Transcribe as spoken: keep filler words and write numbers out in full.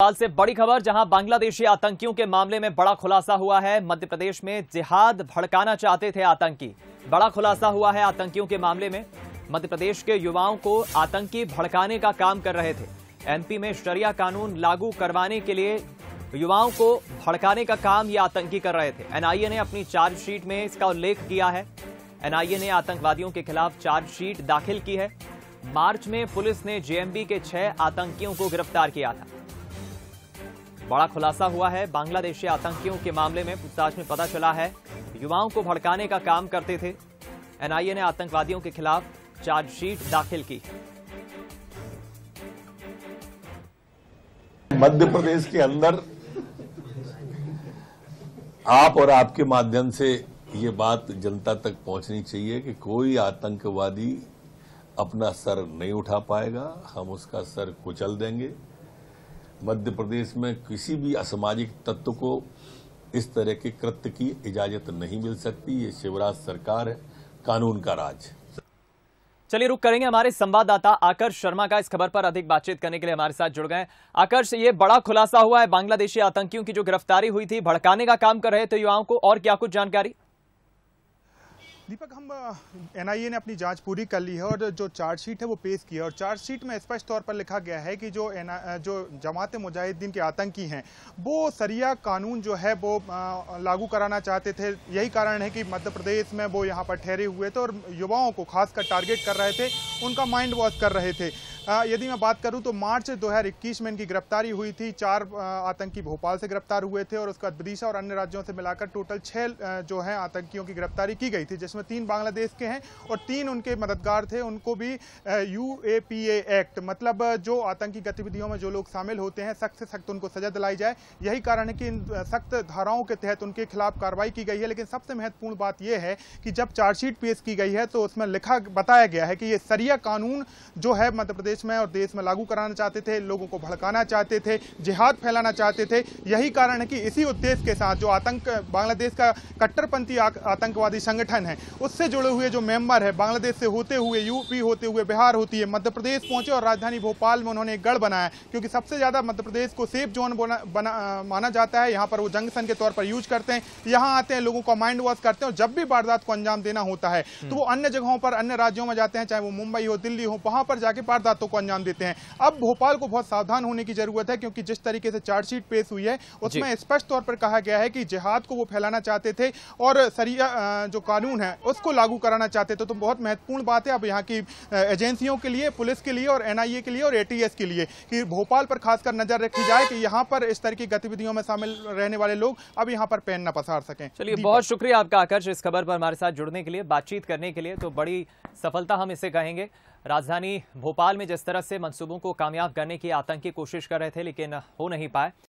नेपाल से बड़ी खबर, जहां बांग्लादेशी आतंकियों के मामले में बड़ा खुलासा हुआ है। मध्य प्रदेश में जिहाद भड़काना चाहते थे आतंकी। बड़ा खुलासा हुआ है आतंकियों के मामले में। मध्य प्रदेश के युवाओं को आतंकी भड़काने का काम कर रहे थे। एमपी में शरिया कानून लागू करवाने के लिए युवाओं को भड़काने का काम ये आतंकी कर रहे थे। एनआईए ने अपनी चार्जशीट में इसका उल्लेख किया है। एनआईए ने आतंकवादियों के खिलाफ चार्जशीट दाखिल की है। मार्च में पुलिस ने जेएमबी के छह आतंकियों को गिरफ्तार किया था। बड़ा खुलासा हुआ है बांग्लादेशी आतंकियों के मामले में। पूछताछ में पता चला है युवाओं को भड़काने का काम करते थे। एनआईए ने आतंकवादियों के खिलाफ चार्जशीट दाखिल की। मध्य प्रदेश के अंदर आप और आपके माध्यम से ये बात जनता तक पहुंचनी चाहिए कि कोई आतंकवादी अपना सर नहीं उठा पाएगा, हम उसका सर कुचल देंगे। मध्य प्रदेश में किसी भी असामाजिक तत्व को इस तरह के कृत्य की इजाजत नहीं मिल सकती। ये शिवराज सरकार है, कानून का राज। चलिए रुक करेंगे, हमारे संवाददाता आकर्ष शर्मा का इस खबर पर अधिक बातचीत करने के लिए हमारे साथ जुड़ गए। आकर्ष, ये बड़ा खुलासा हुआ है, बांग्लादेशी आतंकियों की जो गिरफ्तारी हुई थी, भड़काने का काम कर रहे थे युवाओं को, और क्या कुछ जानकारी? दीपक, हम एनआईए ने अपनी जांच पूरी कर ली है और जो चार्जशीट है वो पेश की है। और चार्जशीट में स्पष्ट तौर पर लिखा गया है कि जो जो जमात-ए-मुजाहिद्दीन के आतंकी हैं वो शरिया कानून जो है वो लागू कराना चाहते थे। यही कारण है कि मध्य प्रदेश में वो यहाँ पर ठहरे हुए थे और युवाओं को खासकर टारगेट कर रहे थे, उनका माइंड वॉश कर रहे थे। यदि मैं बात करूं तो मार्च दो हज़ार इक्कीस में इनकी गिरफ्तारी हुई थी। चार आतंकी भोपाल से गिरफ्तार हुए थे और उसके बाद विदिशा और अन्य राज्यों से मिलाकर टोटल छह जो हैं आतंकियों की गिरफ्तारी की गई थी, जिसमें तीन बांग्लादेश के हैं और तीन उनके मददगार थे। उनको भी यूएपीए एक्ट, मतलब जो आतंकी गतिविधियों में जो लोग शामिल होते हैं सख्त से सख्त उनको सजा दिलाई जाए, यही कारण है कि इन सख्त धाराओं के तहत उनके खिलाफ कार्रवाई की गई है। लेकिन सबसे महत्वपूर्ण बात यह है कि जब चार्जशीट पेश की गई है तो उसमें लिखा बताया गया है कि ये शरिया कानून जो है मध्य प्रदेश में और देश में लागू कराना चाहते थे, लोगों को भड़काना चाहते थे, जिहाद फैलाना चाहते थे। यही कारण है कि इसी उद्देश्य के साथ जो आतंक बांग्लादेश का कट्टरपंथी आतंकवादी संगठन है उससे जुड़े हुए जो मेंबर है, बांग्लादेश से होते हुए यूपी होते हुए बिहार होती है, मध्य प्रदेश पहुंचे और राजधानी भोपाल में उन्होंने एक गढ़ बनाया, क्योंकि सबसे ज्यादा मध्य प्रदेश को सेफ जोन बना, बना, माना जाता है। यहाँ पर वो जंक्शन के तौर पर यूज करते हैं, यहाँ आते हैं, लोगों का माइंड वॉश करते हैं और जब भी वारदात को अंजाम देना होता है तो वो अन्य जगहों पर अन्य राज्यों में जाते हैं, चाहे वो मुंबई हो, दिल्ली हो, वहां पर जाके वारदात को अंजाम देते हैं। अब भोपाल को बहुत सावधान होने की जरूरत है, क्योंकि जिस तरीके से चार्जशीट पेश हुई है उसमें स्पष्ट तौर पर कहा गया है कि जिहाद को वो फैलाना चाहते थे और शरिया जो कानून है उसको लागू कराना चाहते थे। तो बहुत महत्वपूर्ण बात है अब यहाँ की एजेंसियों के लिए, पुलिस के लिए और एनआईए के लिए और एटीएस के लिए कि भोपाल पर खासकर नजर रखी जाए कि यहाँ पर इस तरह की गतिविधियों में शामिल रहने वाले लोग अब यहाँ पर पैन न पसार सकें। चलिए, बहुत शुक्रिया आपका आकर्ष इस खबर पर हमारे साथ जुड़ने के लिए, बातचीत करने के लिए। तो बड़ी सफलता हम इसे कहेंगे। राजधानी भोपाल में जिस तरह से मंसूबों को कामयाब करने की आतंकी कोशिश कर रहे थे लेकिन हो नहीं पाए।